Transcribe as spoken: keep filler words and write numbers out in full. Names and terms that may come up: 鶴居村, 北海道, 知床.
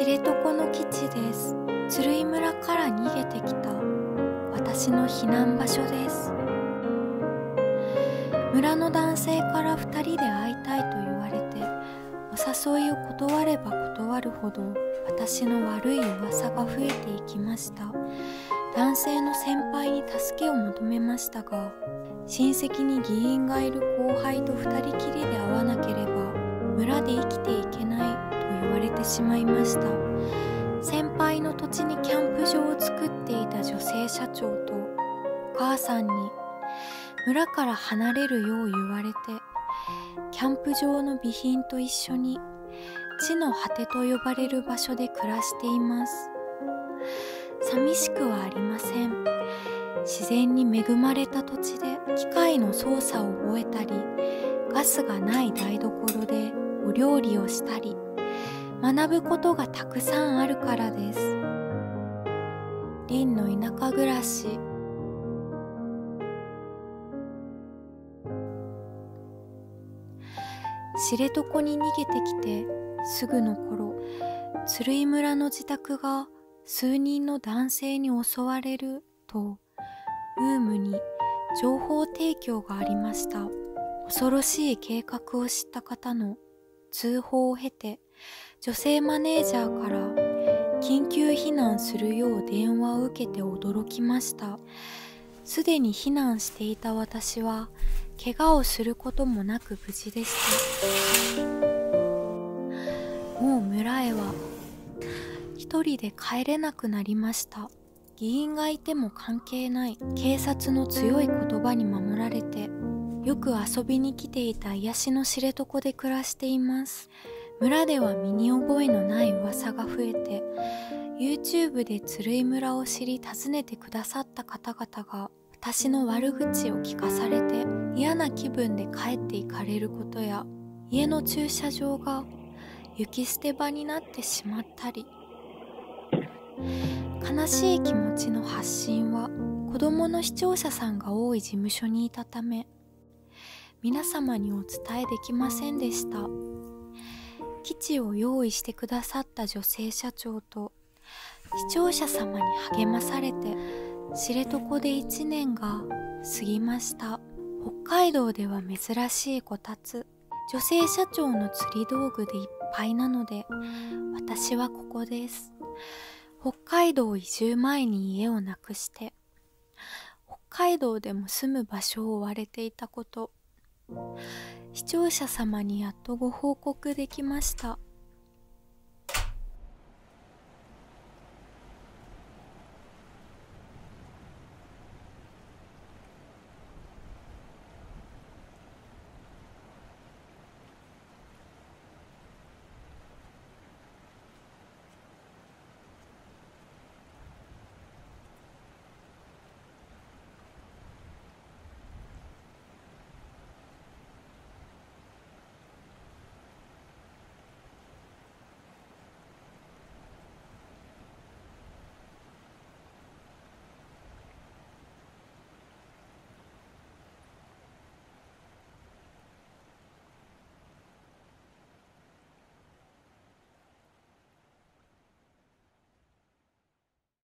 知床の基地です。鶴居村から逃げてきた私の避難場所です。村の男性からふたりで会いたいと言われて、お誘いを断れば断るほど私の悪い噂が増えていきました。男性の先輩に助けを求めましたが、親戚に議員がいる後輩とふたりきりで会わなければ村で生きていけないと言われてしまいました。先輩の土地にキャンプ場を作っていた女性社長とお母さんに村から離れるよう言われて、キャンプ場の備品と一緒に地の果てと呼ばれる場所で暮らしています。寂しくはありません。自然に恵まれた土地で機械の操作を覚えたり、ガスがない台所でお料理をしたり、学ぶことがたくさんあるからです。りんの田舎暮らし。知床に逃げてきてすぐの頃、鶴居村の自宅が数人の男性に襲われると、ウームに情報提供がありました。恐ろしい計画を知った方の通報を経て、女性マネージャーから緊急避難するよう電話を受けて驚きました。すでに避難していた私は怪我をすることもなく無事でした。もう村へは一人で帰れなくなりました。議員がいても関係ない、警察の強い言葉に守られて、よく遊びに来ていた癒しの知床で暮らしています。村では身に覚えのない噂が増えて、 ユーチューブ で鶴居村を知り訪ねてくださった方々が私の悪口を聞かされて、嫌な気分で帰っていかれることや、家の駐車場が雪捨て場になってしまったり、悲しい気持ちの発信は子どもの視聴者さんが多い事務所にいたため、皆様にお伝えできませんでした。基地を用意してくださった女性社長と視聴者様に励まされて、知床でいちねんが過ぎました。北海道では珍しいこたつ、女性社長の釣り道具でいっぱいなので、私はここです。北海道移住前に家をなくして、北海道でも住む場所を追われていたこと、視聴者様にやっとご報告できました。